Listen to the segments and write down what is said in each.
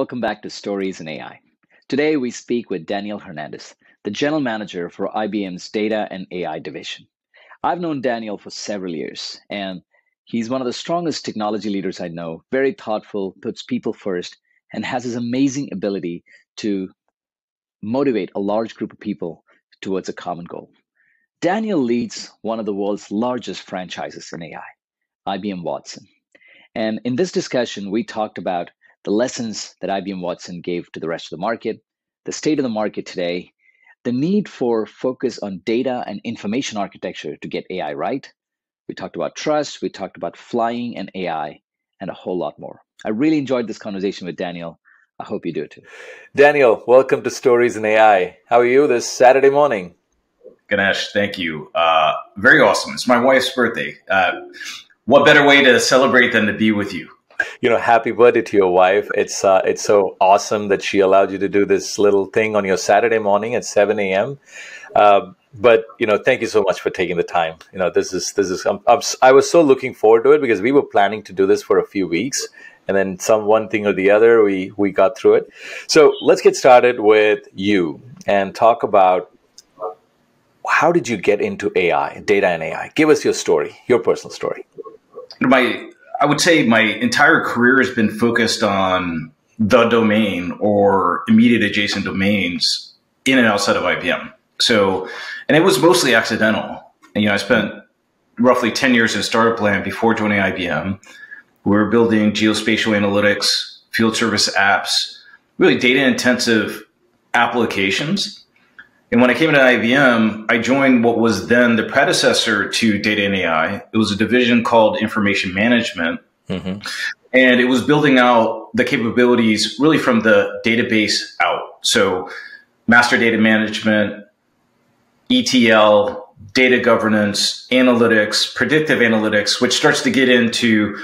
welcome back to Stories in AI. Today we speak with Daniel Hernandez, the General Manager for IBM's Data and AI division. I've known Daniel for several years, and he's one of the strongest technology leaders I know, very thoughtful, puts people first, and has this amazing ability to motivate a large group of people towards a common goal. Daniel leads one of the world's largest franchises in AI, IBM Watson. And in this discussion, we talked about the lessons that IBM Watson gave to the rest of the market, the state of the market today, the need for focus on data and information architecture to get AI right. We talked about trust, we talked about flying and AI, and a whole lot more. I really enjoyed this conversation with Daniel. I hope you do too. Daniel, welcome to Stories in AI. How are you this Saturday morning? Ganesh, thank you. Very awesome. It's my wife's birthday. What better way to celebrate than to be with you? You know, happy birthday to your wife. It's so awesome that she allowed you to do this little thing on your Saturday morning at 7 a.m. But, you know, thank you so much for taking the time. You know, I was so looking forward to it because we were planning to do this for a few weeks. And then one thing or the other, we got through it. So let's get started with you and talk about how did you get into AI, data and AI? Give us your story, your personal story. I would say my entire career has been focused on the domain or immediate adjacent domains in and outside of IBM. So, and it was mostly accidental. And, you know, I spent roughly 10 years in startup land before joining IBM. We were building geospatial analytics, field service apps, really data intensive applications. And when I came to IBM, I joined what was then the predecessor to Data and AI. It was a division called Information Management. Mm-hmm. And it was building out the capabilities really from the database out. So master data management, ETL, data governance, analytics, predictive analytics, which starts to get into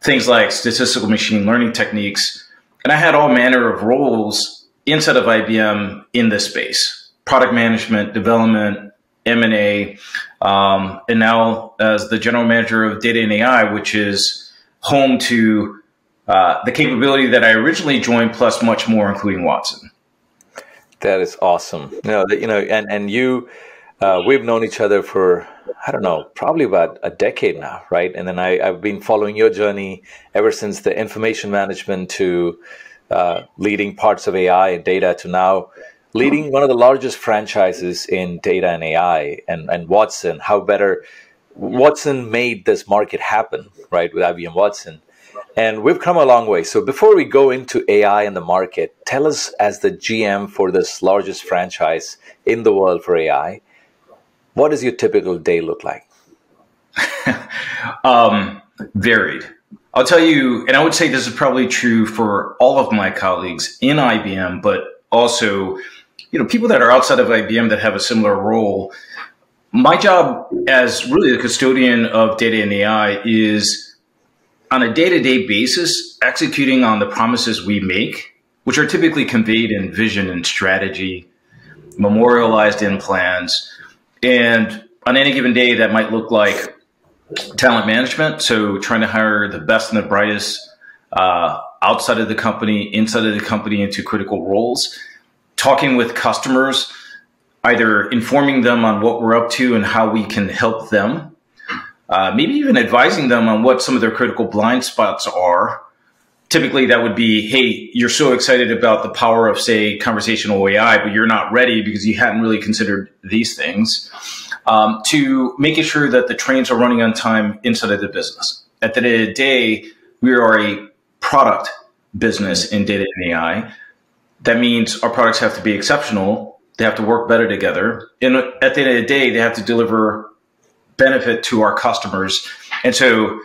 things like statistical machine learning techniques. And I had all manner of roles inside of IBM in this space. Product management, development, M&A, and now as the general manager of Data and AI, which is home to the capability that I originally joined, plus much more, including Watson. That is awesome. We've known each other for, I don't know, probably about a decade now, right? And then I've been following your journey ever since the information management to leading parts of AI and data to now leading one of the largest franchises in data and AI and Watson. How better? Watson made this market happen, right, with IBM Watson. And we've come a long way. So before we go into AI and the market, tell us, as the GM for this largest franchise in the world for AI, what does your typical day look like? Varied. I'll tell you, and I would say this is probably true for all of my colleagues in IBM, but also, you know, people that are outside of IBM that have a similar role. My job as really the custodian of data and AI is on a day-to-day basis, executing on the promises we make, which are typically conveyed in vision and strategy, memorialized in plans. And on any given day, that might look like talent management. So trying to hire the best and the brightest outside of the company, inside of the company into critical roles, talking with customers, either informing them on what we're up to and how we can help them, maybe even advising them on what some of their critical blind spots are. Typically that would be, hey, you're so excited about the power of, say, conversational AI, but you're not ready because you hadn't really considered these things, to making sure that the trains are running on time inside of the business. At the end of the day, we are a product business in data and AI. That means our products have to be exceptional. They have to work better together. And at the end of the day, they have to deliver benefit to our customers. And so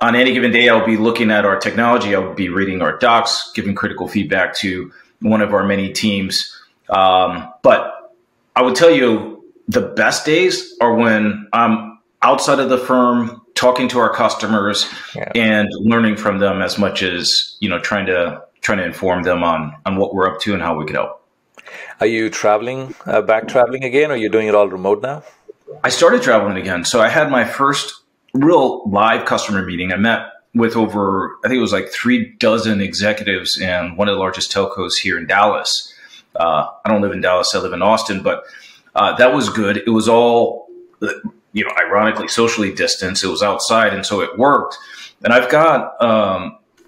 on any given day, I'll be looking at our technology. I'll be reading our docs, giving critical feedback to one of our many teams. But I would tell you the best days are when I'm outside of the firm, talking to our customers, yeah, and learning from them as much as, you know, trying to inform them on what we're up to and how we could help. Are you traveling, traveling again, or are you doing it all remote now? I started traveling again. So I had my first real live customer meeting. I met with over, I think it was like 3 dozen executives in one of the largest telcos here in Dallas. I don't live in Dallas, I live in Austin, but that was good. It was all, you know, ironically, socially distanced. It was outside, and so it worked. And I've got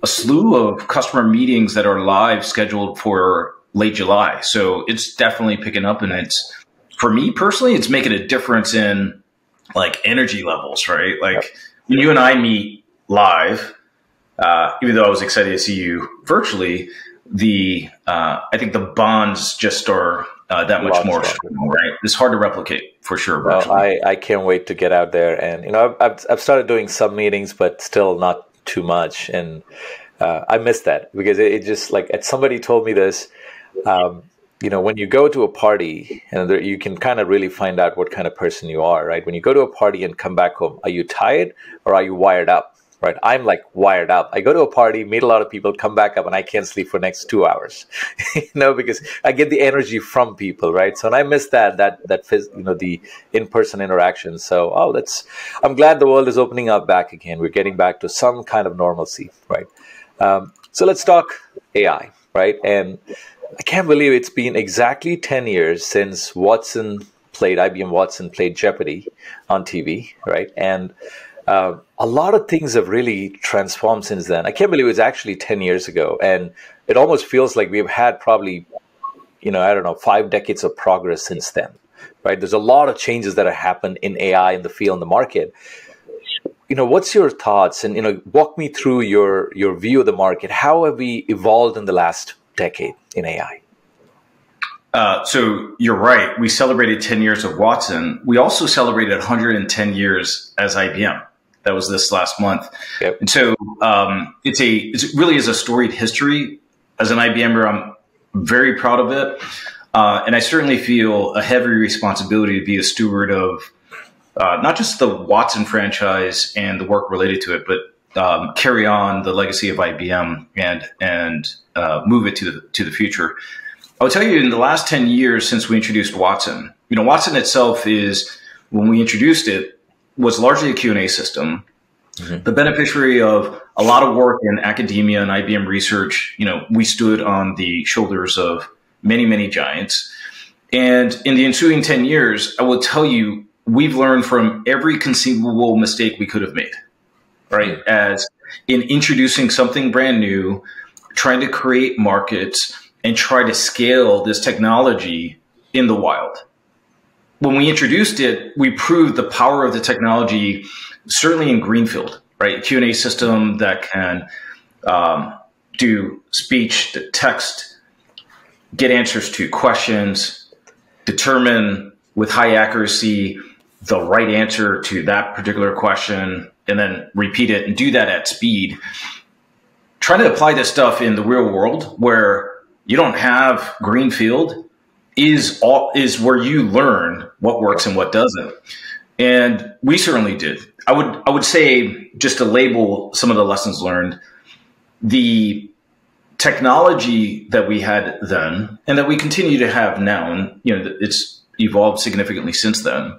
a slew of customer meetings that are live scheduled for late July. So it's definitely picking up, and it's, for me personally, it's making a difference in like energy levels, right? Like when you and I meet live, even though I was excited to see you virtually, the I think the bonds just are that much more strong, right? It's hard to replicate for sure. Virtually. Well, I can't wait to get out there, and you know, I've started doing some meetings, but still not too much, and I miss that because it just like somebody told me this. You know, when you go to a party, and you can kind of really find out what kind of person you are, right? When you go to a party and come back home, are you tired or are you wired up, right? I'm like wired up. I go to a party, meet a lot of people, come back up, and I can't sleep for the next 2 hours, you know, because I get the energy from people, right? So, and I miss that you know, the in-person interaction. So, I'm glad the world is opening up back again. We're getting back to some kind of normalcy, right? So let's talk AI, right? And I can't believe it's been exactly 10 years since IBM Watson played Jeopardy on TV, right? And a lot of things have really transformed since then. I can't believe it's actually 10 years ago. And it almost feels like we've had probably, you know, I don't know, 5 decades of progress since then, right? There's a lot of changes that have happened in AI, in the field, in the market. You know, what's your thoughts? And, you know, walk me through your view of the market. How have we evolved in the last decade in AI? So you're right. We celebrated 10 years of Watson. We also celebrated 110 years as IBM. That was this last month. Yep. And so it really is a storied history. As an IBMer, I'm very proud of it. And I certainly feel a heavy responsibility to be a steward of not just the Watson franchise and the work related to it, but carry on the legacy of IBM and move it to the future. I'll tell you, in the last 10 years since we introduced Watson, you know, Watson itself is, when we introduced it, was largely a Q&A system. Mm-hmm. The beneficiary of a lot of work in academia and IBM research, you know, we stood on the shoulders of many, many giants. And in the ensuing 10 years, I will tell you, we've learned from every conceivable mistake we could have made. Right, as in introducing something brand new, trying to create markets and try to scale this technology in the wild. When we introduced it, we proved the power of the technology, certainly in Greenfield, right? Q&A system that can do speech to text, get answers to questions, determine with high accuracy the right answer to that particular question, and then repeat it and do that at speed. Trying to apply this stuff in the real world where you don't have greenfield is where you learn what works and what doesn't. And we certainly did. I would say, just to label some of the lessons learned, the technology that we had then and that we continue to have now, and you know, it's evolved significantly since then,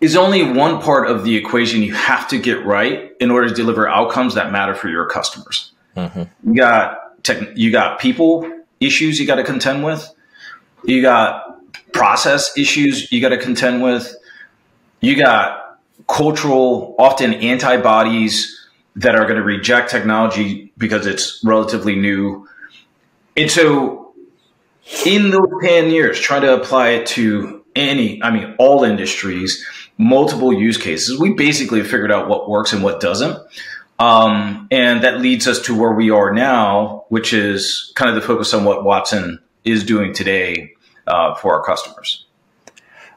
is only one part of the equation you have to get right in order to deliver outcomes that matter for your customers. Mm-hmm. You got people issues you got to contend with. You got process issues you got to contend with. You got cultural, often antibodies that are going to reject technology because it's relatively new. And so in those 10 years, try to apply it to all industries, multiple use cases. We basically figured out what works and what doesn't. And that leads us to where we are now, which is kind of the focus on what Watson is doing today for our customers.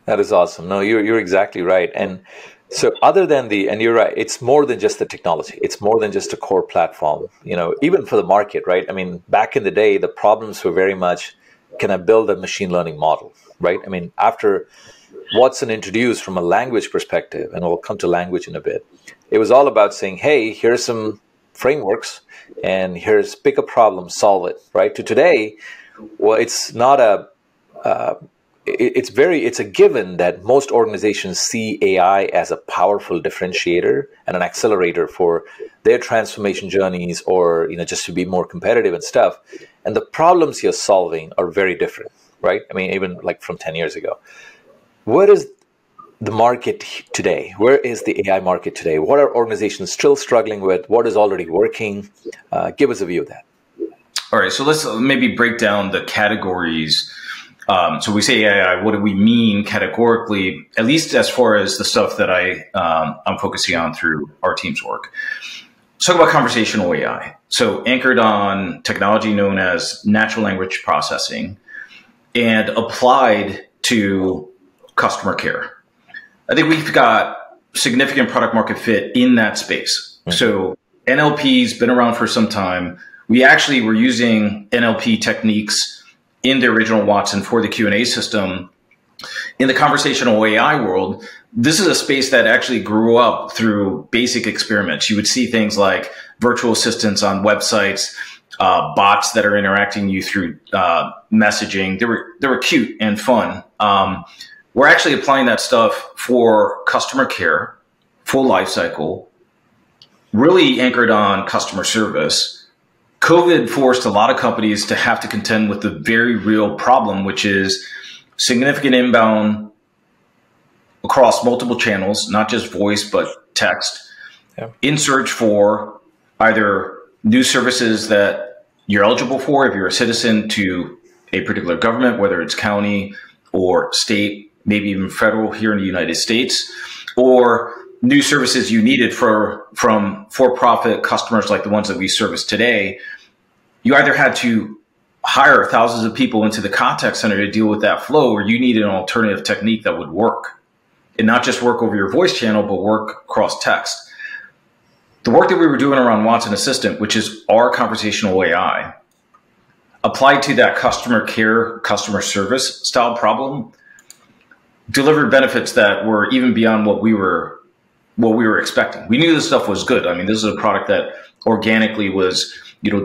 That is awesome. No, you're exactly right. And so other than and you're right, it's more than just the technology. It's more than just a core platform, you know, even for the market, right? I mean, back in the day, the problems were very much, can I build a machine learning model, right? I mean, after Watson introduced from a language perspective, and we'll come to language in a bit, it was all about saying, hey, here's some frameworks, and here's pick a problem, solve it, right? To today, well, it's not a it's a given that most organizations see AI as a powerful differentiator and an accelerator for their transformation journeys, or just to be more competitive and stuff. And the problems you're solving are very different, right? I mean, even like from 10 years ago. What is the market today? Where is the AI market today? What are organizations still struggling with? What is already working? Give us a view of that. All right, so let's maybe break down the categories. So we say AI, what do we mean categorically, at least as far as the stuff that I'm focusing on through our team's work. Let's talk about conversational AI. So anchored on technology known as natural language processing and applied to customer care. I think we've got significant product market fit in that space. Mm-hmm. So NLP's been around for some time. We actually were using NLP techniques in the original Watson for the Q&A system. In the conversational AI world, this is a space that actually grew up through basic experiments. You would see things like virtual assistants on websites, bots that are interacting you through messaging. They were cute and fun. We're actually applying that stuff for customer care, full life cycle, really anchored on customer service. COVID forced a lot of companies to have to contend with the very real problem, which is significant inbound across multiple channels, not just voice, but text, in search for either new services that you're eligible for if you're a citizen to a particular government, whether it's county or state, maybe even federal here in the United States, or new services you needed from for-profit customers like the ones that we service today. You either had to hire thousands of people into the contact center to deal with that flow, or you needed an alternative technique that would work. And not just work over your voice channel, but work across text. The work that we were doing around Watson Assistant, which is our conversational AI, applied to that customer care, customer service style problem, delivered benefits that were even beyond what we were expecting. We knew this stuff was good. I mean, this is a product that organically was,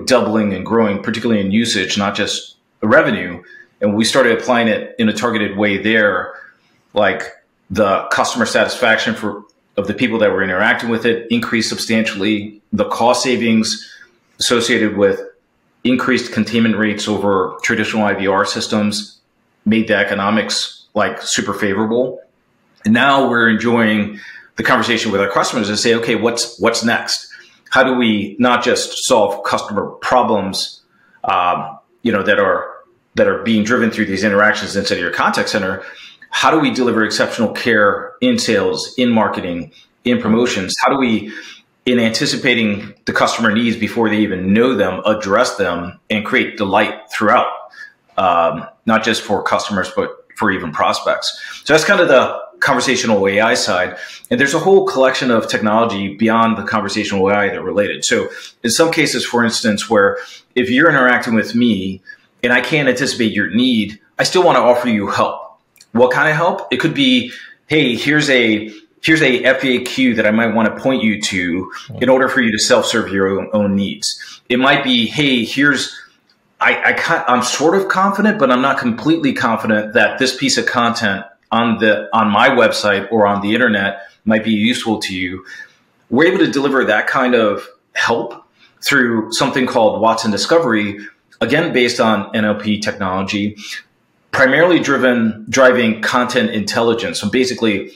doubling and growing, particularly in usage, not just revenue. And we started applying it in a targeted way there, like the customer satisfaction of the people that were interacting with it increased substantially. The cost savings associated with increased containment rates over traditional IVR systems made the economics like super favorable. And now we're enjoying the conversation with our customers to say, okay, what's next? How do we not just solve customer problems, that are being driven through these interactions inside of your contact center? How do we deliver exceptional care in sales, in marketing, in promotions? How do we, in anticipating the customer needs before they even know them, address them and create delight throughout, not just for customers, but for even prospects? So that's kind of the conversational AI side. And there's a whole collection of technology beyond the conversational AI that are related. So in some cases, for instance, where if you're interacting with me and I can't anticipate your need, I still want to offer you help. What kind of help? It could be, hey, here's a FAQ that I might want to point you to in order for you to self-serve your own needs. It might be, hey, I'm sort of confident, but I'm not completely confident that this piece of content on my website or on the internet might be useful to you. We're able to deliver that kind of help through something called Watson Discovery, again, based on NLP technology, primarily driving content intelligence. So basically,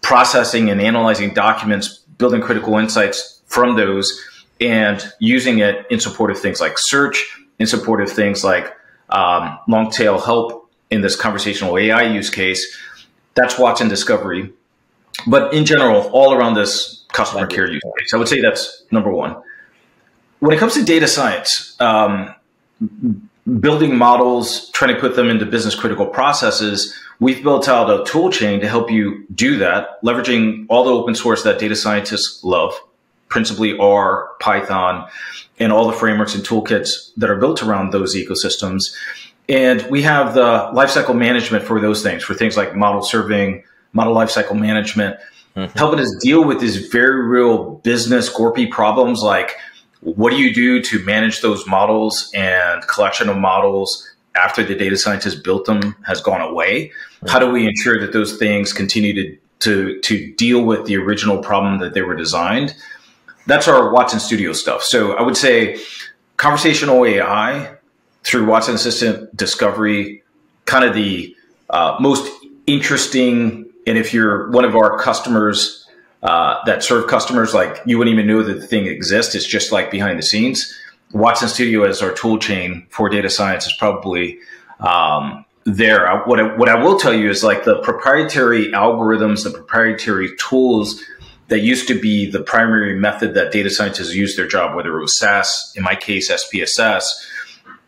processing and analyzing documents, building critical insights from those, and using it in support of things like search, in support of things like long tail help in this conversational AI use case. That's Watson Discovery. But in general, all around this customer care use case, I would say that's number one. When it comes to data science, building models, trying to put them into business critical processes, we've built out a tool chain to help you do that, leveraging all the open source that data scientists love, principally R, Python, and all the frameworks and toolkits that are built around those ecosystems. And we have the lifecycle management for those things, for things like model serving, model lifecycle management, helping us deal with these very real business gorpy problems like, what do you do to manage those models and collection of models after the data scientist built them has gone away. How do we ensure that those things continue to deal with the original problem that they were designed? That's our Watson Studio stuff. So I would say conversational AI through Watson Assistant Discovery, kind of the most interesting. And if you're one of our customers that serve customers, like you wouldn't even know that the thing exists. It's just like behind the scenes. Watson Studio as our tool chain for data science is probably there. What I will tell you is like the proprietary algorithms, the proprietary tools that used to be the primary method that data scientists use their job, whether it was SAS, in my case, SPSS,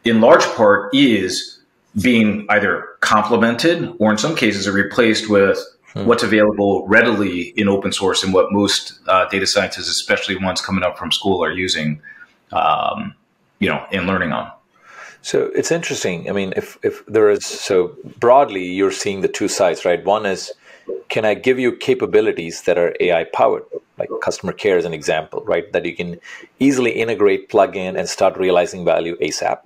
in large part is being either complemented or in some cases are replaced with what's available readily in open source and what most data scientists, especially ones coming up from school, are using, you know, and learning on. So it's interesting. I mean, if there is, so broadly, you're seeing the two sides, right? One is, can I give you capabilities that are AI powered, like customer care as an example, right? That you can easily integrate, plug in, and start realizing value ASAP,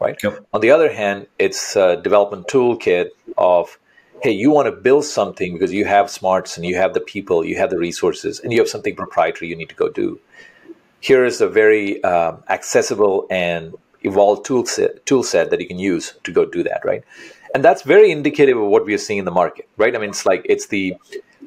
right? Yep. On the other hand, it's a development toolkit of, hey, you want to build something because you have smarts and you have the people, you have the resources, and you have something proprietary you need to go do. Here is a very accessible and evolved tool set that you can use to go do that, right? And that's very indicative of what we are seeing in the market, right? I mean, it's like, it's the,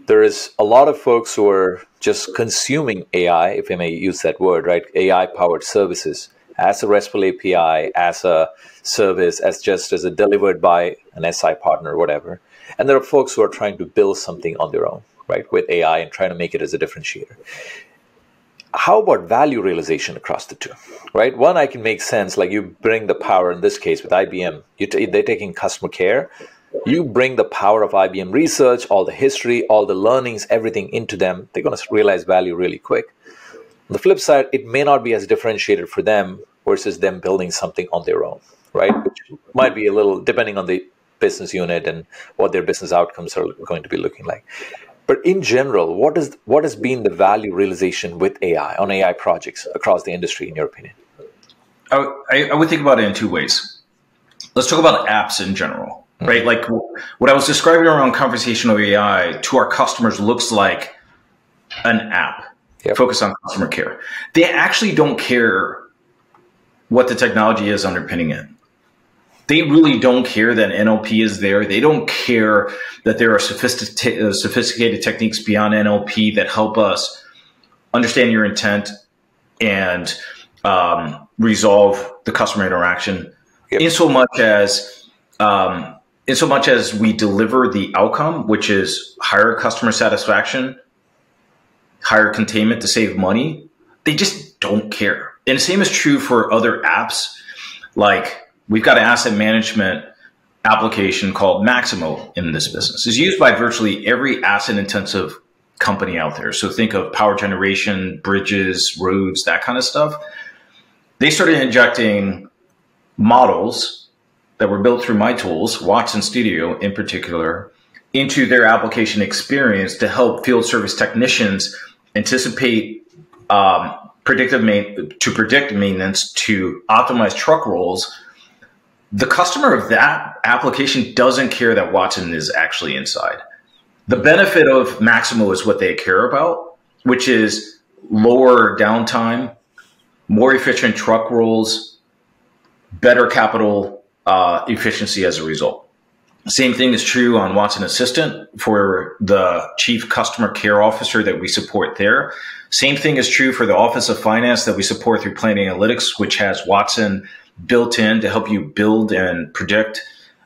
there is a lot of folks who are just consuming AI, if I may use that word, right? AI-powered services as a RESTful API, as a service, as just as a delivered by an SI partner or whatever. And there are folks who are trying to build something on their own, right? With AI and trying to make it as a differentiator. How about value realization across the two, right? One, I can make sense, like you bring the power, in this case with IBM, they're taking customer care. You bring the power of IBM research, all the history, all the learnings, everything into them. They're going to realize value really quick. On the flip side, it may not be as differentiated for them versus them building something on their own, right? Which might be a little, depending on the business unit and what their business outcomes are going to be looking like. But in general, what has been the value realization with AI on AI projects across the industry, in your opinion? I would think about it in two ways. Let's talk about apps in general, right? Like what I was describing around conversational AI to our customers looks like an app focused on customer care. They actually don't care what the technology is underpinning it. They really don't care that NLP is there. They don't care that there are sophisticated techniques beyond NLP that help us understand your intent and resolve the customer interaction. In so much as we deliver the outcome, which is higher customer satisfaction, higher containment to save money, they just don't care. And the same is true for other apps. Like, we've got an asset management application called Maximo in this business. It's used by virtually every asset-intensive company out there. So think of power generation, bridges, roads, that kind of stuff. They started injecting models that were built through my tools, Watson Studio in particular, into their application experience to help field service technicians anticipate predict maintenance, to optimize truck rolls. The customer of that application doesn't care that Watson is actually inside. The benefit of Maximo is what they care about, which is lower downtime, more efficient truck rolls, better capital efficiency as a result. Same thing is true on Watson Assistant for the chief customer care officer that we support there. Same thing is true for the Office of Finance that we support through Planning Analytics, which has Watson built in to help you build and predict,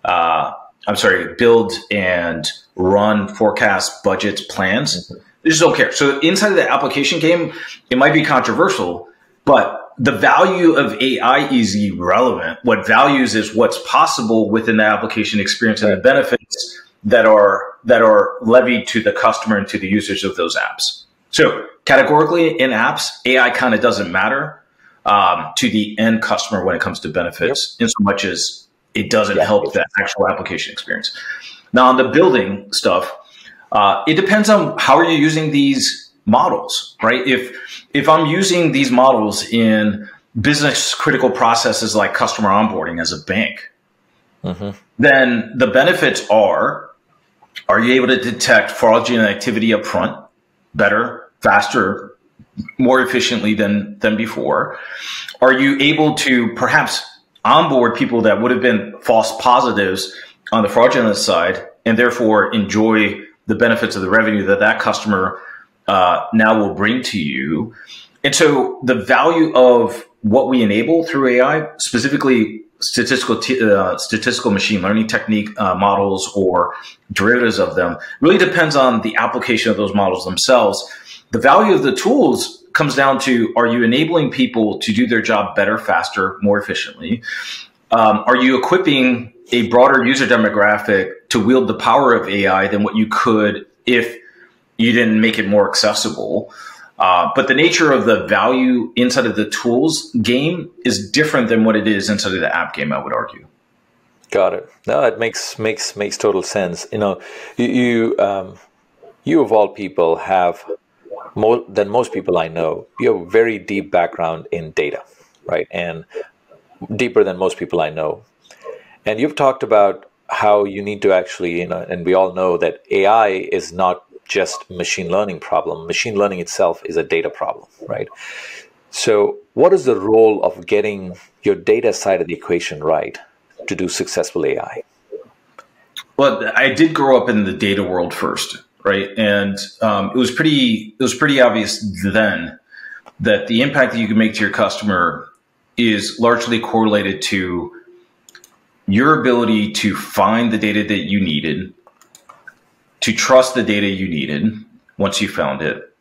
build and run forecasts, budgets, plans. They just don't care. So inside of the application game, it might be controversial, but the value of AI is irrelevant. What values is what's possible within the application experience and the benefits that are levied to the customer and to the users of those apps. So categorically in apps, AI kind of doesn't matter to the end customer when it comes to benefits, in so much as it doesn't help the actual application experience. Now, on the building stuff, it depends on how are you using these models, right? If I'm using these models in business critical processes like customer onboarding as a bank, then the benefits are you able to detect fraudulent activity up front better, faster, more efficiently than before? Are you able to perhaps onboard people that would have been false positives on the fraudulent side and therefore enjoy the benefits of the revenue that that customer now will bring to you? And so the value of what we enable through AI, specifically statistical machine learning technique models or derivatives of them, really depends on the application of those models themselves. The value of the tools comes down to, are you enabling people to do their job better, faster, more efficiently? Are you equipping a broader user demographic to wield the power of AI than what you could if you didn't make it more accessible? But the nature of the value inside of the tools game is different than what it is inside of the app game, I would argue. Got it. No, it makes total sense. You know, you of all people have more than most people I know. You have a very deep background in data, right? And deeper than most people I know. And you've talked about how you need to actually, you know, and we all know that AI is not just machine learning problem. Machine learning itself is a data problem, right? So what is the role of getting your data side of the equation right to do successful AI? Well, I did grow up in the data world first, right? And it was pretty obvious then that the impact that you can make to your customer is largely correlated to your ability to find the data that you needed, to trust the data you needed once you found it,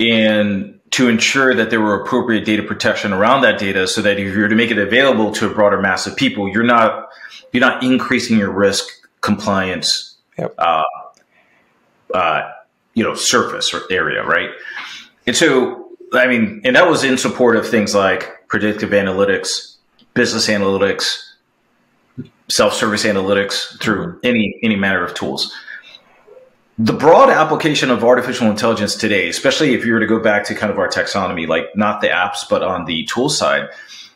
and to ensure that there were appropriate data protection around that data so that if you were to make it available to a broader mass of people, you're not increasing your risk compliance, surface or area, right? And so, I mean, and that was in support of things like predictive analytics, business analytics, self-service analytics through any manner of tools. The broad application of artificial intelligence today, especially if you were to go back to kind of our taxonomy, like not the apps, but on the tool side,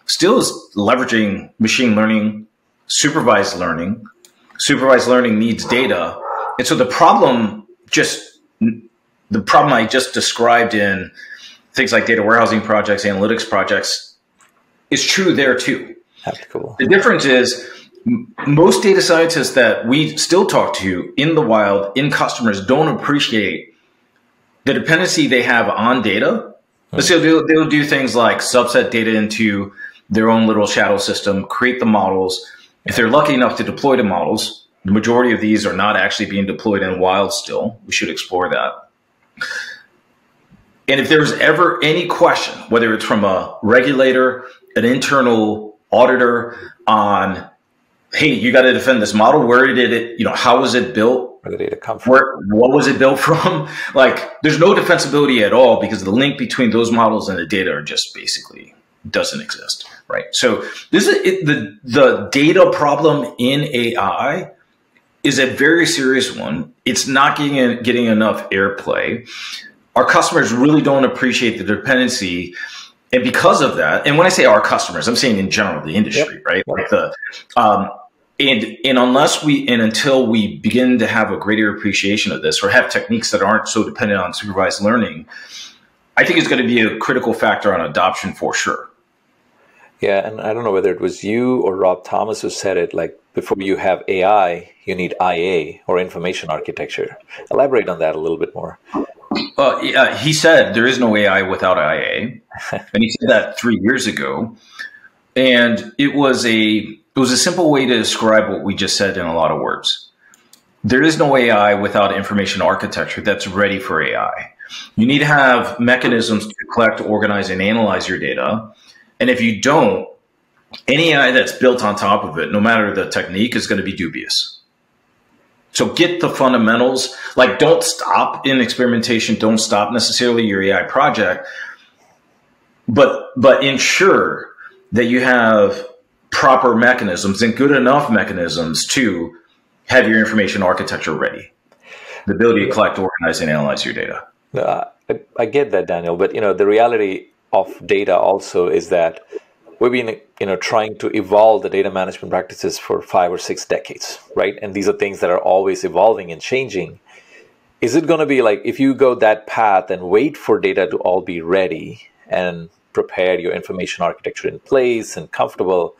still is leveraging machine learning, supervised learning. Supervised learning needs data. And so the problem I just described in things like data warehousing projects, analytics projects, is true there too. That's cool. The difference is, most data scientists that we still talk to in the wild, in customers, don't appreciate the dependency they have on data. So they'll do things like subset data into their own little shadow system, create the models. If they're lucky enough to deploy the models, the majority of these are not actually being deployed in wild still. We should explore that. And if there's ever any question, whether it's from a regulator, an internal auditor on, hey, you got to defend this model. Where did it, how was it built? Where did the data come from? What was it built from? Like, there's no defensibility at all because the link between those models and the data are just basically doesn't exist, right? So this is the data problem in AI is a very serious one. It's not getting enough airplay. Our customers really don't appreciate the dependency. And because of that, and when I say our customers, I'm saying in general, the industry, right? Like until we begin to have a greater appreciation of this or have techniques that aren't so dependent on supervised learning, I think it's going to be a critical factor on adoption for sure. Yeah, and I don't know whether it was you or Rob Thomas who said it, like before you have AI, you need IA or information architecture. Elaborate on that a little bit more. He said there is no AI without IA, and he said that 3 years ago. And it was a simple way to describe what we just said in a lot of words. There is no AI without information architecture that's ready for AI. You need to have mechanisms to collect, organize, and analyze your data. And if you don't, any AI that's built on top of it, no matter the technique, is going to be dubious. So get the fundamentals, like don't stop in experimentation, don't stop necessarily your AI project, but ensure that you have proper mechanisms and good enough mechanisms to have your information architecture ready. The ability to collect, organize, and analyze your data. I get that, Daniel, but the reality of data also is that we've been trying to evolve the data management practices for 5 or 6 decades, right? And these are things that are always evolving and changing. Is it going to be like, if you go that path and wait for data to all be ready and prepare your information architecture in place and comfortable,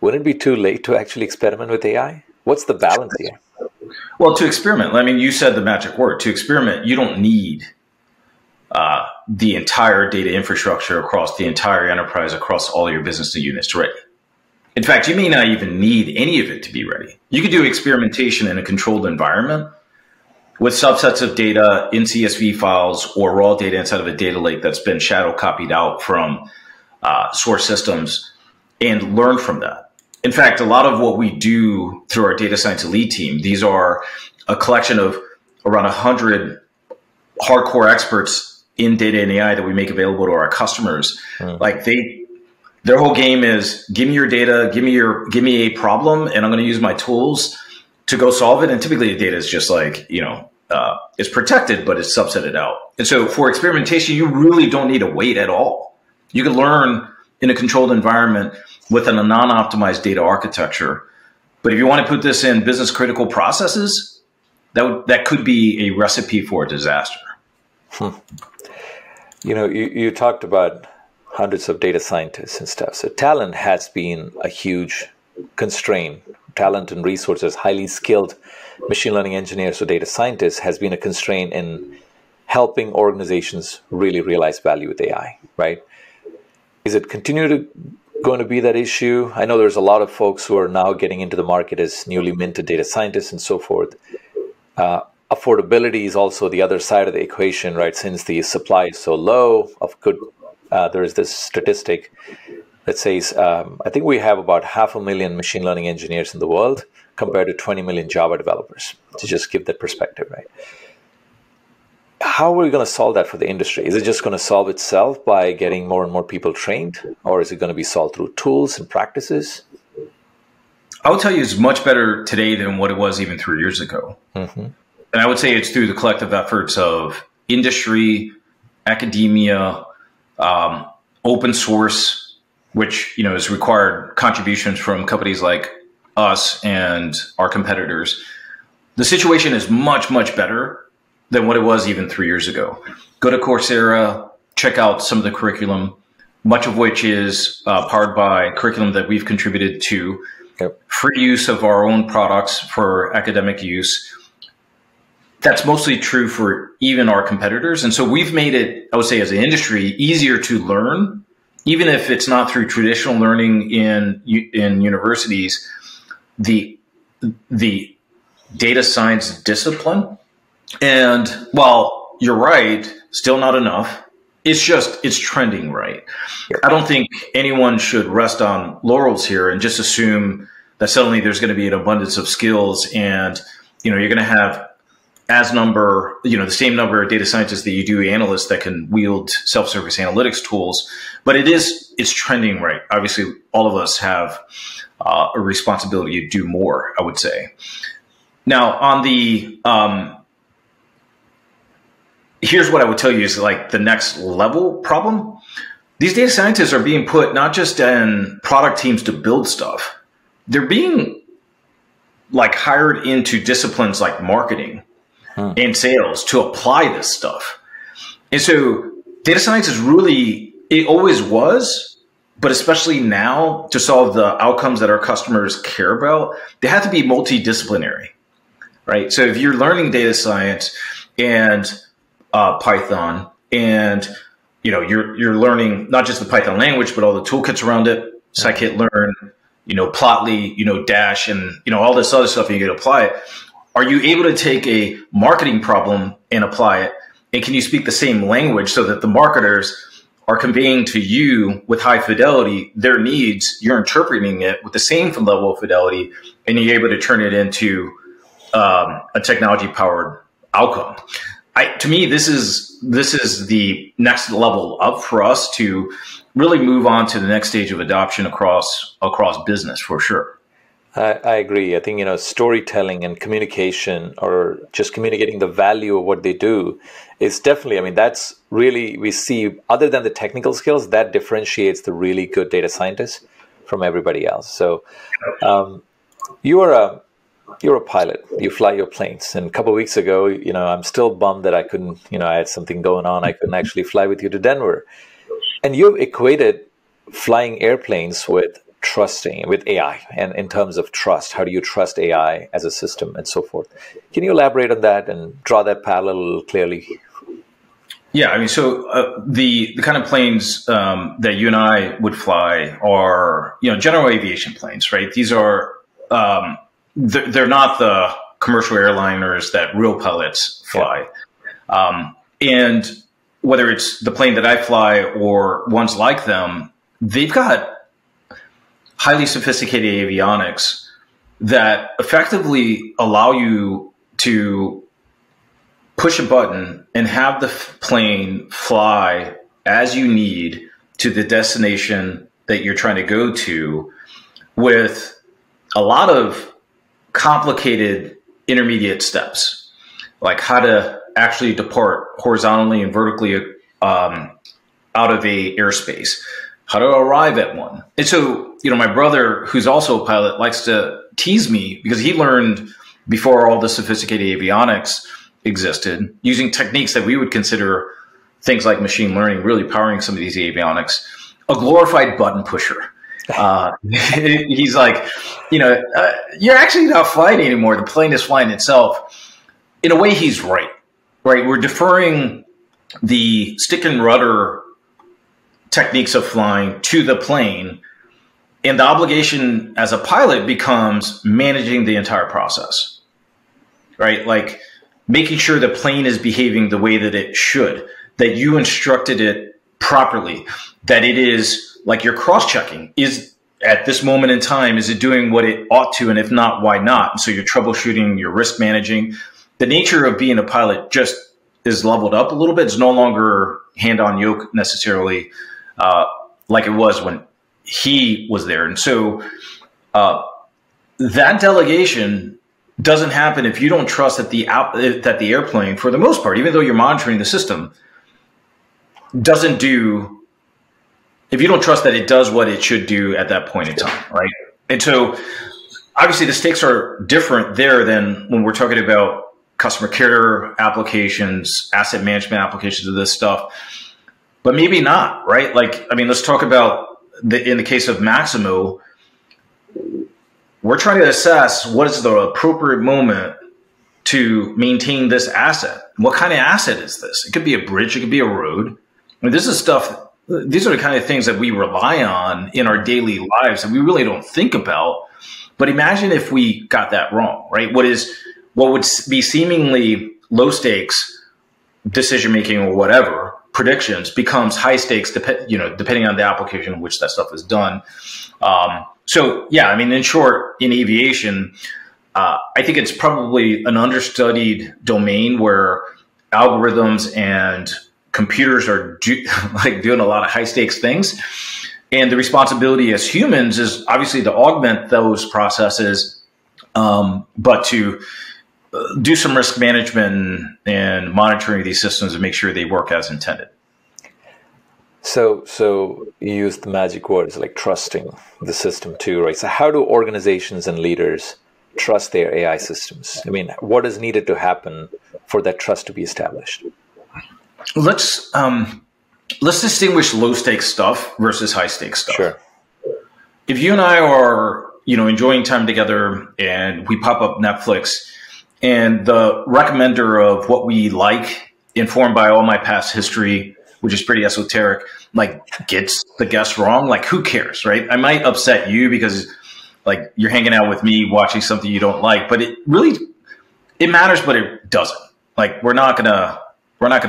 wouldn't it be too late to actually experiment with AI? What's the balance here? Well, to experiment, I mean, you said the magic word. To experiment, you don't need the entire data infrastructure across the entire enterprise, across all your business units ready. In fact, you may not even need any of it to be ready. You could do experimentation in a controlled environment with subsets of data in CSV files or raw data inside of a data lake that's been shadow copied out from source systems and learn from that. In fact, a lot of what we do through our data science elite team, these are a collection of around 100 hardcore experts in data and AI that we make available to our customers. Mm. Like their whole game is give me your data, give me a problem, and I'm going to use my tools to go solve it. And typically the data is just like, it's protected, but it's subsetted out. And so for experimentation, you really don't need to wait at all. You can learn in a controlled environment with a non-optimized data architecture. But if you want to put this in business critical processes, that could be a recipe for a disaster. Hmm. You talked about hundreds of data scientists and stuff. So talent has been a huge constraint. Talent and resources, highly skilled machine learning engineers or data scientists has been a constraint in helping organizations really realize value with AI, right? Is it going to be that issue? I know there's a lot of folks who are now getting into the market as newly minted data scientists and so forth. Affordability is also the other side of the equation, right? Since the supply is so low of good, there is this statistic that says, I think we have about 500,000 machine learning engineers in the world compared to 20 million Java developers, to just give that perspective, right? How are we going to solve that for the industry? Is it just going to solve itself by getting more and more people trained? Or is it going to be solved through tools and practices? I would tell you it's much better today than what it was even 3 years ago. Mm-hmm. And I would say it's through the collective efforts of industry, academia, open source, which has required contributions from companies like us and our competitors. The situation is much, much better than what it was even 3 years ago. Go to Coursera, check out some of the curriculum, much of which is powered by curriculum that we've contributed to, yep. Free use of our own products for academic use. That's mostly true for even our competitors. And so we've made it, I would say as an industry, easier to learn, even if it's not through traditional learning in universities. The data science discipline, and while you're right, still not enough, it's trending right. I don't think anyone should rest on laurels here and just assume that suddenly there's going to be an abundance of skills and you're going to have the same number of data scientists that you do analysts that can wield self-service analytics tools, but it's trending right. Obviously, all of us have a responsibility to do more, I would say. Now, on the here's what I would tell you is like the next level problem. These data scientists are being put not just in product teams to build stuff; they're being like hired into disciplines like marketing. Hmm. And sales to apply this stuff. And so data science is really, it always was, but especially now to solve the outcomes that our customers care about, they have to be multidisciplinary, right? So if you're learning data science and Python and, you're learning not just the Python language, but all the toolkits around it, Scikit learn, Plotly, Dash, and, all this other stuff, and you can apply it. Are you able to take a marketing problem and apply it? And can you speak the same language so that the marketers are conveying to you with high fidelity their needs? You're interpreting it with the same level of fidelity, and you're able to turn it into a technology-powered outcome. To me, this is the next level up for us to really move on to the next stage of adoption across business for sure. I agree. I think, you know, storytelling and communication, or just communicating the value of what they do, is definitely, I mean, that's really, we see, other than the technical skills, that differentiates the really good data scientists from everybody else. So you're a pilot, you fly your planes. And a couple of weeks ago, you know, I'm still bummed that I couldn't, you know, I had something going on. I couldn't actually fly with you to Denver. And you've equated flying airplanes with trusting, with AI, and in terms of trust, how do you trust AI as a system and so forth? Can you elaborate on that and draw that parallel clearly? Yeah, I mean, so the kind of planes that you and I would fly are, you know, general aviation planes, right? These are, they're not the commercial airliners that real pilots fly. Yeah. And whether it's the plane that I fly or ones like them, they've got highly sophisticated avionics that effectively allow you to push a button and have the plane fly as you need to the destination that you're trying to go to, with a lot of complicated intermediate steps, like how to actually depart horizontally and vertically out of a airspace, how to arrive at one. And so, you know, my brother, who's also a pilot, likes to tease me because he learned before all the sophisticated avionics existed, using techniques that we would consider things like machine learning really powering some of these avionics, a glorified button pusher. He's like, you know, you're actually not flying anymore. The plane is flying itself. In a way, he's right, right? We're deferring the stick and rudder techniques of flying to the plane, and the obligation as a pilot becomes managing the entire process, right? Like making sure the plane is behaving the way that it should, that you instructed it properly, that it is, like, you're cross-checking. Is at this moment in time, is it doing what it ought to? And if not, why not? And so you're troubleshooting, you're risk managing. The nature of being a pilot just is leveled up a little bit. It's no longer hand on yoke necessarily, like it was when he was there. And so that delegation doesn't happen if you don't trust that the airplane, for the most part, even though you're monitoring the system, doesn't do, if you don't trust that it does what it should do at that point in time, right? And so obviously the stakes are different there than when we're talking about customer care applications, asset management applications of this stuff, but maybe not, right? Like, I mean, let's talk about in the case of Maximo, we're trying to assess what is the appropriate moment to maintain this asset. What kind of asset is this? It could be a bridge, it could be a road. I mean, this is stuff, these are the kind of things that we rely on in our daily lives that we really don't think about. But imagine if we got that wrong, right? What would be seemingly low stakes decision-making or whatever, predictions, becomes high stakes, you know, depending on the application in which that stuff is done. So yeah, I mean, in short, in aviation, I think it's probably an understudied domain where algorithms and computers are doing a lot of high stakes things. And the responsibility as humans is obviously to augment those processes, but to do some risk management and monitoring these systems and make sure they work as intended. So you use the magic words like trusting the system too, right? So how do organizations and leaders trust their AI systems? I mean, what is needed to happen for that trust to be established? Let's distinguish low stakes stuff versus high stakes stuff. Sure. If you and I are, you know, enjoying time together and we pop up Netflix and the recommender of what we like, informed by all my past history, which is pretty esoteric, like gets the guest wrong, like who cares, right? I might upset you because like you're hanging out with me watching something you don't like, but it really, it matters, but it doesn't. Like we're not gonna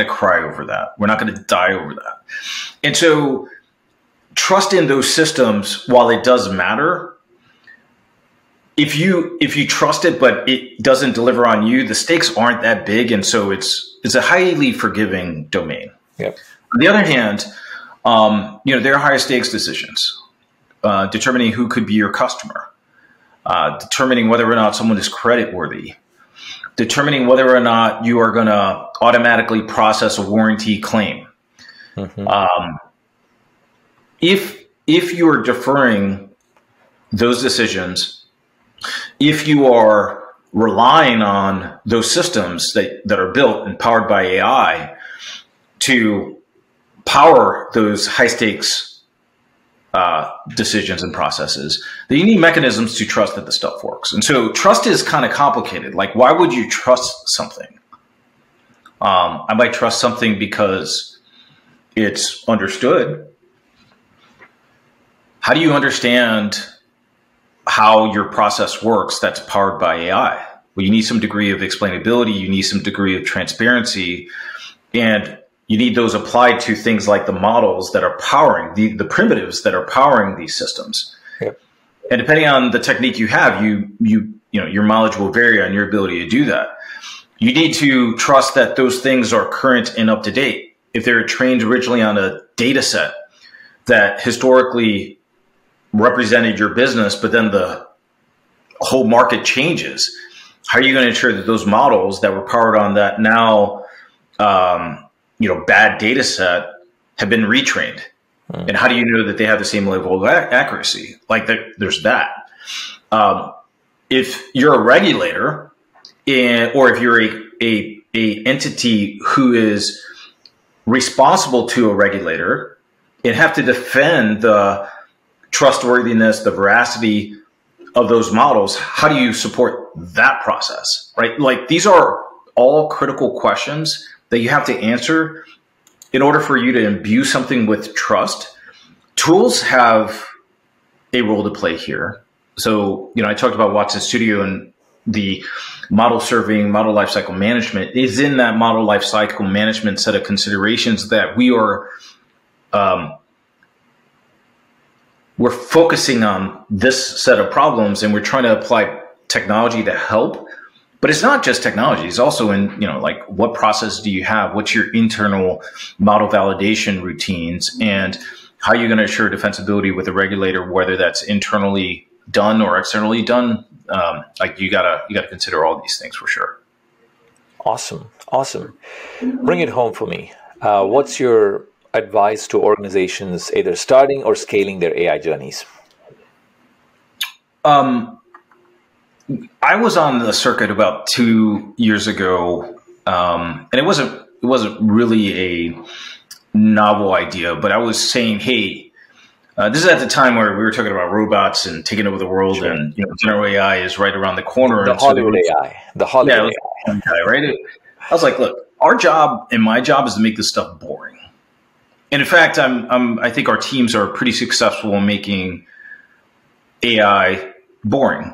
cry over that. We're not gonna die over that. And so trust in those systems, while it does matter, if you trust it, but it doesn't deliver on you, the stakes aren't that big. And so it's a highly forgiving domain. Yep. On the other hand, you know, there are higher stakes decisions, determining who could be your customer, determining whether or not someone is credit worthy, determining whether or not you are going to automatically process a warranty claim. Mm-hmm. If you are deferring those decisions, if you are relying on those systems that are built and powered by AI to power those high stakes decisions and processes, then you need mechanisms to trust that the stuff works. And so trust is kind of complicated. Like, why would you trust something? I might trust something because it's understood. How do you understand how your process works that's powered by AI? Well, you need some degree of explainability, you need some degree of transparency, and you need those applied to things like the models that are powering, the primitives that are powering these systems. Yep. And depending on the technique you have, you know, your mileage will vary on your ability to do that. You need to trust that those things are current and up to date. If they're trained originally on a data set that historically represented your business, but then the whole market changes, how are you going to ensure that those models that were powered on that now, you know, bad data set have been retrained? Mm. And how do you know that they have the same level of accuracy? Like, there's that. If you're a regulator, or if you're a entity who is responsible to a regulator and have to defend the trustworthiness, the veracity of those models, how do you support that process, right? Like, these are all critical questions that you have to answer in order for you to imbue something with trust. Tools have a role to play here. So, you know, I talked about Watson Studio, and the model serving, model lifecycle management is in that model lifecycle management set of considerations that we are, we're focusing on this set of problems, and we're trying to apply technology to help. But it's not just technology. It's also in, you know, like, what process do you have? What's your internal model validation routines? And how are you going to assure defensibility with a regulator, whether that's internally done or externally done? Like, you gotta consider all these things for sure. Awesome. Awesome. Bring it home for me. What's your advice to organizations either starting or scaling their AI journeys? I was on the circuit about 2 years ago, and it wasn't really a novel idea, but I was saying, hey, this is at the time where we were talking about robots and taking over the world, sure. And, you know, general AI is right around the corner. The Hollywood AI. The Hollywood AI, right? I was like, look, our job and my job is to make this stuff boring. And in fact, I think our teams are pretty successful in making AI boring.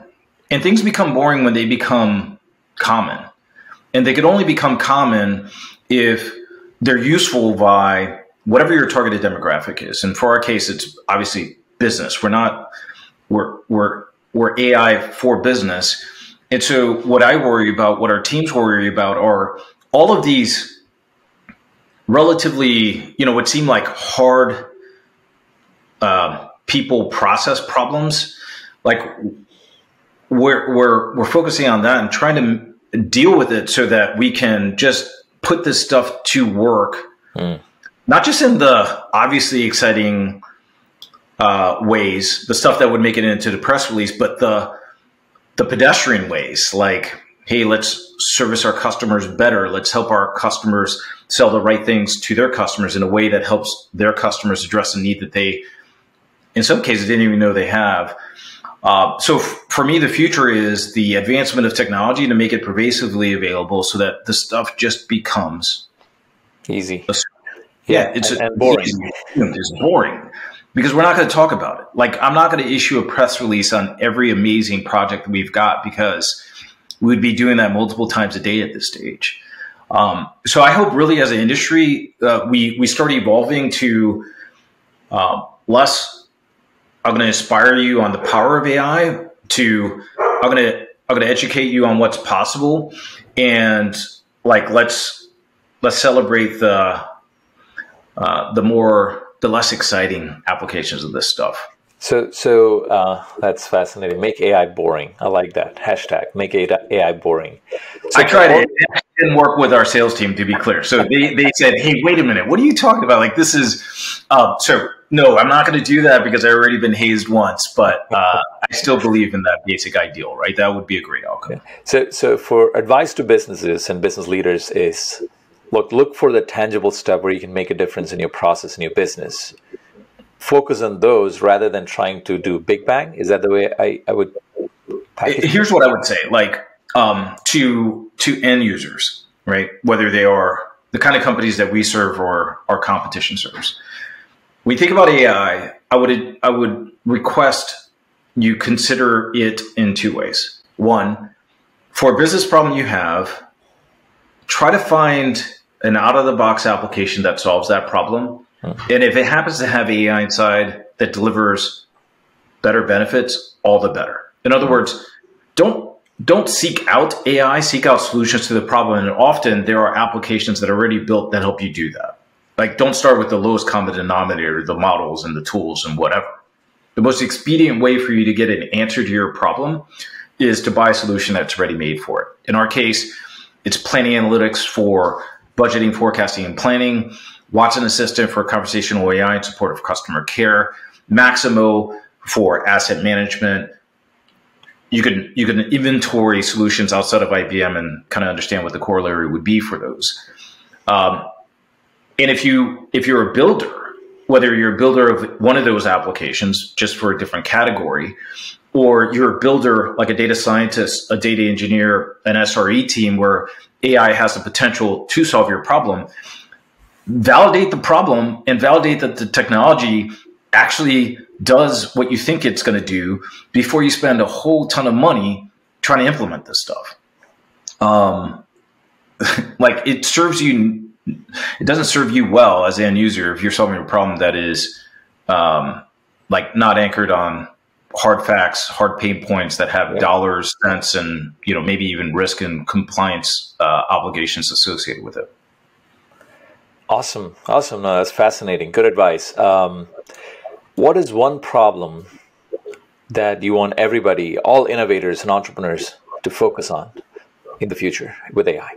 And things become boring when they become common. And they could only become common if they're useful by whatever your targeted demographic is. And for our case, it's obviously business. We're AI for business. And so what I worry about, what our teams worry about, are all of these relatively, you know, what seem like hard people process problems. Like, we're focusing on that and trying to deal with it so that we can just put this stuff to work, not just in the obviously exciting ways, the stuff that would make it into the press release, but the pedestrian ways, like, hey, let's service our customers better. Let's help our customers sell the right things to their customers in a way that helps their customers address a need that they, in some cases, didn't even know they have. So for me, the future is the advancement of technology to make it pervasively available so that the stuff just becomes easy. Yeah, it's and boring. It's boring because we're not going to talk about it. Like, I'm not going to issue a press release on every amazing project that we've got, because we'd be doing that multiple times a day at this stage. So I hope really as an industry, we start evolving to less, I'm going to inspire you on the power of AI, to I'm going to educate you on what's possible. And, like, let's celebrate the less exciting applications of this stuff. So that's fascinating. Make AI boring. I like that. Hashtag make AI boring. So I tried it. It didn't work with our sales team, to be clear. So they said, hey, wait a minute. What are you talking about? Like, this is, so no, I'm not going to do that because I've already been hazed once, but I still believe in that basic ideal, right? That would be a great outcome. Yeah. So for advice to businesses and business leaders is, look for the tangible stuff where you can make a difference in your process and your business. Focus on those rather than trying to do big bang. Is that the way I would package it? Here's what I would say, like to end users, right? Whether they are the kind of companies that we serve or our competition serves. When you think about AI, I would request you consider it in two ways. One, for a business problem you have, try to find an out-of-the-box application that solves that problem. And if it happens to have AI inside that delivers better benefits, all the better. In other words, don't seek out AI, seek out solutions to the problem. And often there are applications that are already built that help you do that. Like, don't start with the lowest common denominator, the models and the tools and whatever. The most expedient way for you to get an answer to your problem is to buy a solution that's ready made for it. In our case, it's Planning Analytics for budgeting, forecasting, and planning. Watson Assistant for conversational AI in support of customer care, Maximo for asset management. You can inventory solutions outside of IBM and kind of understand what the corollary would be for those. And if you're a builder, whether you're a builder of one of those applications just for a different category, or you're a builder like a data scientist, a data engineer, an SRE team where AI has the potential to solve your problem, validate the problem and validate that the technology actually does what you think it's going to do before you spend a whole ton of money trying to implement this stuff. Like, it serves you, it doesn't serve you well as an end user if you're solving a problem that is like not anchored on hard facts, hard pain points that have dollars, cents, and maybe even risk and compliance obligations associated with it. Awesome. No, that's fascinating. Good advice. What is one problem that you want everybody, all innovators and entrepreneurs, to focus on in the future with AI?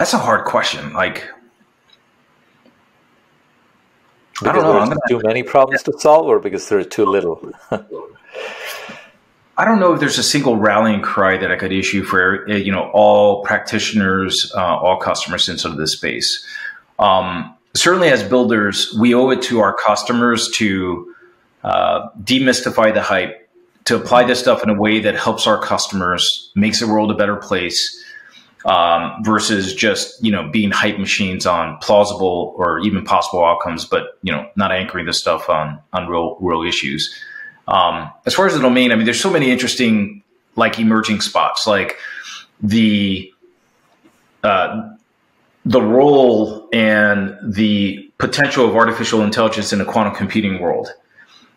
That's a hard question. Like, because I don't know. There's too many problems to solve, or because there are too little? I don't know if there's a single rallying cry that I could issue for all practitioners, all customers inside of this space. Certainly, as builders, we owe it to our customers to demystify the hype, to apply this stuff in a way that helps our customers, makes the world a better place, versus just being hype machines on plausible or even possible outcomes, but not anchoring this stuff on real issues. As far as the domain, I mean, there's so many interesting, like, emerging spots, like the role and the potential of artificial intelligence in the quantum computing world,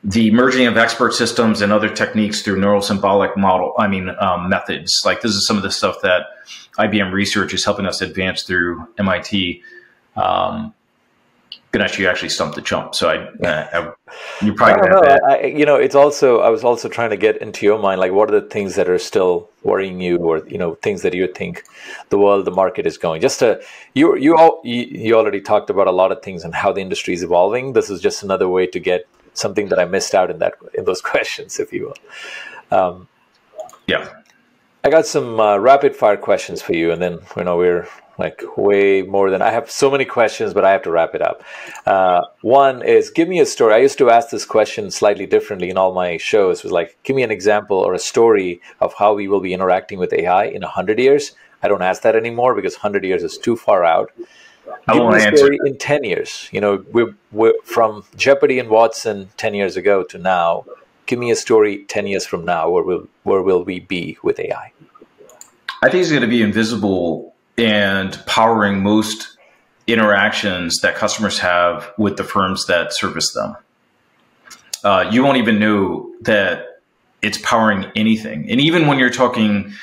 the merging of expert systems and other techniques through neurosymbolic methods. Like, this is some of the stuff that IBM research is helping us advance through MIT. Ganesh, you actually stumped the chump, so you're probably going to have that. It's also, I was also trying to get into your mind, like, what are the things that are still worrying you, or, things that you think the world, the market is going? Just you already talked about a lot of things and how the industry is evolving. This is just another way to get something that I missed out in those questions, if you will. Yeah. I got some rapid fire questions for you, and then, we're like way more than, I have so many questions, but I have to wrap it up. One is, give me a story. I used to ask this question slightly differently in all my shows. It was like, give me an example or a story of how we will be interacting with AI in 100 years. I don't ask that anymore because 100 years is too far out. Give me a story in 10 years. We're from Jeopardy and Watson 10 years ago to now. Give me a story 10 years from now where will we be with AI? I think it's going to be invisible and powering most interactions that customers have with the firms that service them. You won't even know that it's powering anything. And even when you're talking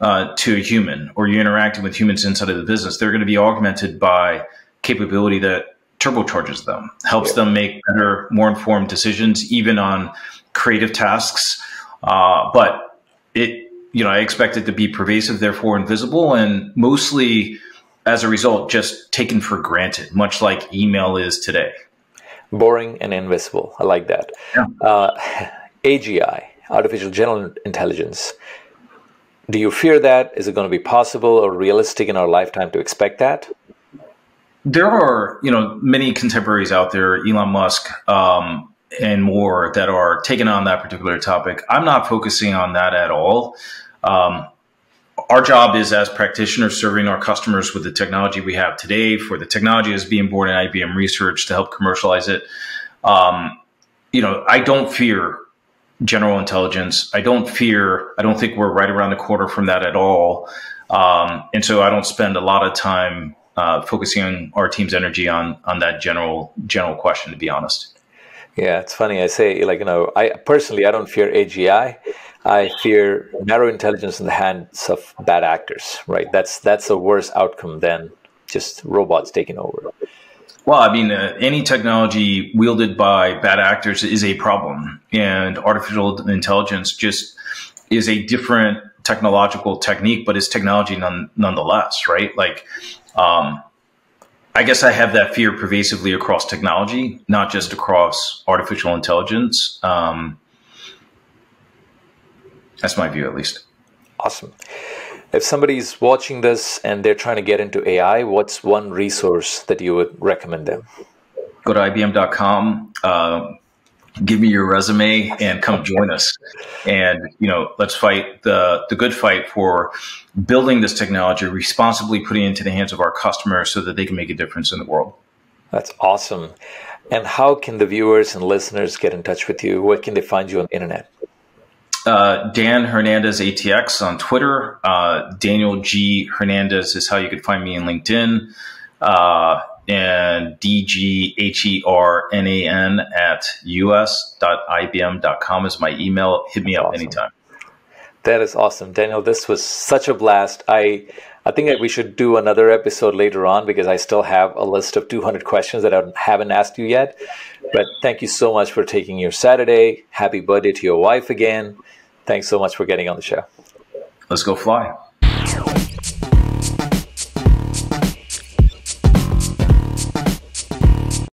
to a human or you're interacting with humans inside of the business, they're going to be augmented by capability that turbocharges them, helps them make better, more informed decisions, even on creative tasks. But it, I expect it to be pervasive, therefore invisible, and mostly as a result, just taken for granted, much like email is today. Boring and invisible. I like that. Yeah. AGI, artificial general intelligence. Do you fear that? Is it going to be possible or realistic in our lifetime to expect that? There are, many contemporaries out there, Elon Musk and more, that are taking on that particular topic. I'm not focusing on that at all. Our job is, as practitioners, serving our customers with the technology we have today, for the technology that's being born in IBM research to help commercialize it. I don't fear general intelligence. I don't think we're right around the corner from that at all. And so I don't spend a lot of time focusing on our team's energy on that general question, to be honest. Yeah, it's funny. I say, I personally, I don't fear AGI. I fear narrow intelligence in the hands of bad actors, right? That's a worse outcome than just robots taking over. Well, I mean, any technology wielded by bad actors is a problem, and artificial intelligence just is a different technological technique, but it's technology nonetheless, right? Like, I guess I have that fear pervasively across technology, not just across artificial intelligence. That's my view, at least. Awesome. If somebody's watching this and they're trying to get into AI, what's one resource that you would recommend them? Go to IBM.com, give me your resume, and come join us. And, let's fight the good fight for building this technology, responsibly putting it into the hands of our customers so that they can make a difference in the world. That's awesome. And how can the viewers and listeners get in touch with you? Where can they find you on the internet? Dan Hernandez ATX on Twitter. Daniel G. Hernandez is how you could find me in LinkedIn. And dghernan@us.ibm.com is my email. Hit me up anytime. That is awesome. Daniel, this was such a blast. I think that we should do another episode later on, because I still have a list of 200 questions that I haven't asked you yet. But thank you so much for taking your Saturday. Happy birthday to your wife again. Thanks so much for getting on the show. Let's go fly.